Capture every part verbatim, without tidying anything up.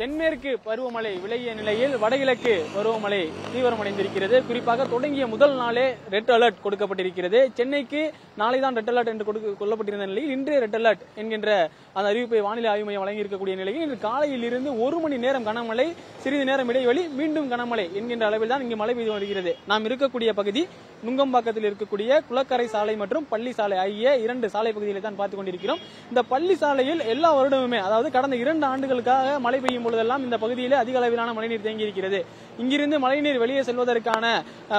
தென்மேற்கு பருவமழை விலகிய நிலையில் வடகிழக்கு பருவமழை தீவிரமடைந்திருக்கிறது. குறிப்பாக தொடங்கிய முதல் நாளே ரெட் அலர்ட் கொடுக்கப்பட்டிருக்கிறது. சென்னைக்கு நாளைதான் ரெட் அலர்ட் என்று கொள்ளப்பட்டிருந்த நிலையில் இன்று ரெட் அலர்ட் என்கின்ற அந்த அறிவிப்பை வானிலை ஆய்வு மையம் வழங்கியிருக்கக்கூடிய நிலையில் இன்று காலையில் இருந்து ஒரு மணி நேரம் கனமழை, சிறிது நேரம் இடைவெளி, மீண்டும் கனமழை என்கின்ற அளவில் தான் இங்கு மழை பெய்து வருகிறது. நாம் இருக்கக்கூடிய பகுதி நுங்கம்பாக்கத்தில் இருக்கக்கூடிய குளக்கரை சாலை மற்றும் பள்ளி சாலை ஆகிய இரண்டு சாலை பகுதிகளை தான் பார்த்துக் கொண்டிருக்கிறோம். இந்த பள்ளி சாலையில் எல்லா வருடமுமே, அதாவது கடந்த இரண்டு ஆண்டுகளுக்காக மழை பெய்யும் பொழுதெல்லாம் இந்த பகுதியில் அதிக அளவிலான மழைநீர் தேங்கியிருக்கிறது. இங்கிருந்து மழைநீர் வெளியே செல்வதற்கான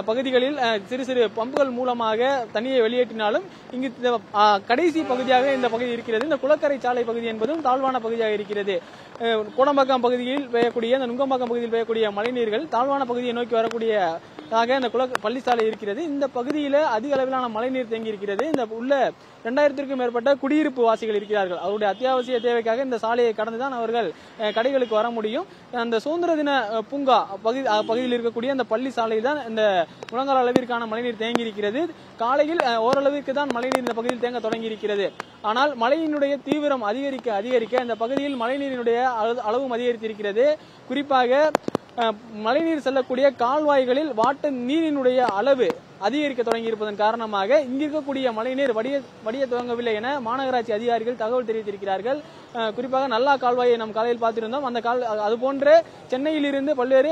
பகுதிகளில் சிறு சிறு பம்புகள் மூலமாக தண்ணியை வெளியேற்றினாலும் இங்கு கடைசி பகுதியாக இந்த பகுதி இருக்கிறது. இந்த குளக்கரை சாலை பகுதி என்பதும் தாழ்வான பகுதியாக இருக்கிறது. கோடம்பாக்கம் பகுதியில் பெய்யக்கூடிய, இந்த நுங்கம்பாக்கம் பகுதியில் பெய்யக்கூடிய மழைநீர்கள் தாழ்வான பகுதியை நோக்கி வரக்கூடிய ஆக இந்த குள பள்ளி சாலை இருக்கிறது. இந்த பகுதியில் அதிக அளவிலான மழைநீர் தேங்கியிருக்கிறது. இந்த உள்ள இரண்டாயிரத்திற்கும் மேற்பட்ட குடியிருப்பு வாசிகள் இருக்கிறார்கள். அவருடைய அத்தியாவசிய தேவைக்காக இந்த சாலையை கடந்துதான் அவர்கள் கடைகளுக்கு வர முடியும். அந்த சுதந்திர தின பூங்கா பகுதி பகுதியில் இருக்கக்கூடிய அந்த பள்ளி சாலை தான் இந்த முழங்கால் அளவிற்கான மழைநீர் தேங்கியிருக்கிறது. காலையில் ஓரளவிற்கு தான் மழைநீர் இந்த பகுதியில் தேங்க தொடங்கியிருக்கிறது. ஆனால் மழையினுடைய தீவிரம் அதிகரிக்க அதிகரிக்க இந்த பகுதியில் மழைநீரினுடைய அளவும் அதிகரித்திருக்கிறது. குறிப்பாக மழைநீர் செல்லக்கூடிய கால்வாய்களில் வாட்ட நீரினுடைய அளவு அதிகரிக்க தொடங்கியிருப்பதன் காரணமாக இங்கிருக்கக்கூடிய மழைநீர் வடிய வடிய துவங்கவில்லை என மாநகராட்சி அதிகாரிகள் தகவல் தெரிவித்திருக்கிறார்கள். குறிப்பாக நல்லா கால்வாயை நாம் காலையில் பார்த்திருந்தோம். அந்த கால் அதுபோன்று சென்னையிலிருந்து பல்வேறு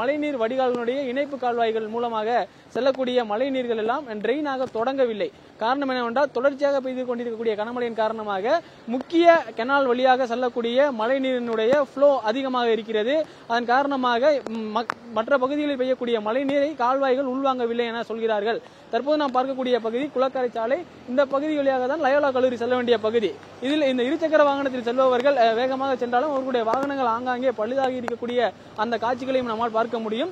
மழைநீர் வடிகால்களுடைய இணைப்பு கால்வாய்கள் மூலமாக செல்லக்கூடிய மழைநீர்கள் எல்லாம் ட்ரெயினாக தொடங்கவில்லை. காரணம் என்னவென்றால் தொடர்ச்சியாக பெய்து கொண்டிருக்கக்கூடிய கனமழையின் காரணமாக முக்கிய கெனால் வழியாக செல்லக்கூடிய மழைநீரினுடைய ஃப்ளோ அதிகமாக இருக்கிறது. அதன் காரணமாக மற்ற பகுதிகளில் பெய்யக்கூடிய மழைநீரை கால்வாய்கள் உள்வாங்கவில்லை என சொல்கிறார். தற்போது நாம் பார்க்கக்கூடிய பகுதி குளக்கரை சாலை. இந்த பகுதி வழியாக தான் லயோலா கல்லூரி செல்ல வேண்டிய பகுதி. இதில் இந்த இருசக்கர வாகனத்தில் செல்பவர்கள் வேகமாக சென்றாலும் அவர்களுடைய வாகனங்கள் ஆங்காங்கே பழுதாகி இருக்கக்கூடிய அந்த காட்சிகளையும் நம்மால் பார்க்க முடியும்.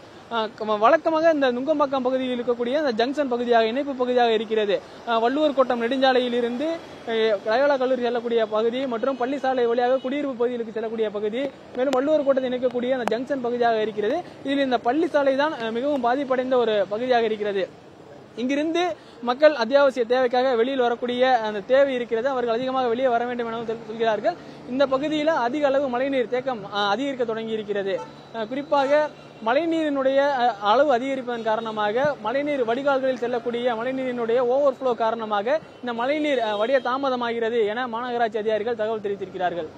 வழக்கமாக இந்த நுங்கம்பாக்கம் பகுதியில் இருக்கக்கூடிய அந்த ஜங்ஷன் பகுதியாக இணைப்பு பகுதியாக இருக்கிறது. வள்ளுவர் கோட்டம் நெடுஞ்சாலையில் இருந்து லயோலா கல்லூரி செல்லக்கூடிய பகுதி மற்றும் பள்ளி சாலை வழியாக குடியிருப்பு பகுதிகளுக்கு செல்லக்கூடிய பகுதி, மேலும் வள்ளுவர் கோட்டத்தை இணைக்கக்கூடிய அந்த ஜங்ஷன் பகுதியாக இருக்கிறது. இதில் இந்த பள்ளி சாலை தான் மிகவும் பாதிப்படைந்த ஒரு பகுதியாக இருக்கிறது. இங்கிருந்து மக்கள் அத்தியாவசிய தேவைக்காக வெளியில் வரக்கூடிய அந்த தேவை இருக்கிறது. அவர்கள் அதிகமாக வெளியே வர வேண்டும் எனவும் சொல்கிறார்கள். இந்த பகுதியில் அதிக அளவு மழைநீர் தேக்கம் அதிகரிக்க தொடங்கி இருக்கிறது. குறிப்பாக மழைநீரினுடைய அளவு அதிகரிப்பதன் காரணமாக மழைநீர் வடிகால்களில் செல்லக்கூடிய மழைநீரினுடைய ஓவர் ஃப்ளோ காரணமாக இந்த மழைநீர் வடிய தாமதமாகிறது என மாநகராட்சி அதிகாரிகள் தகவல் தெரிவித்திருக்கிறார்கள்.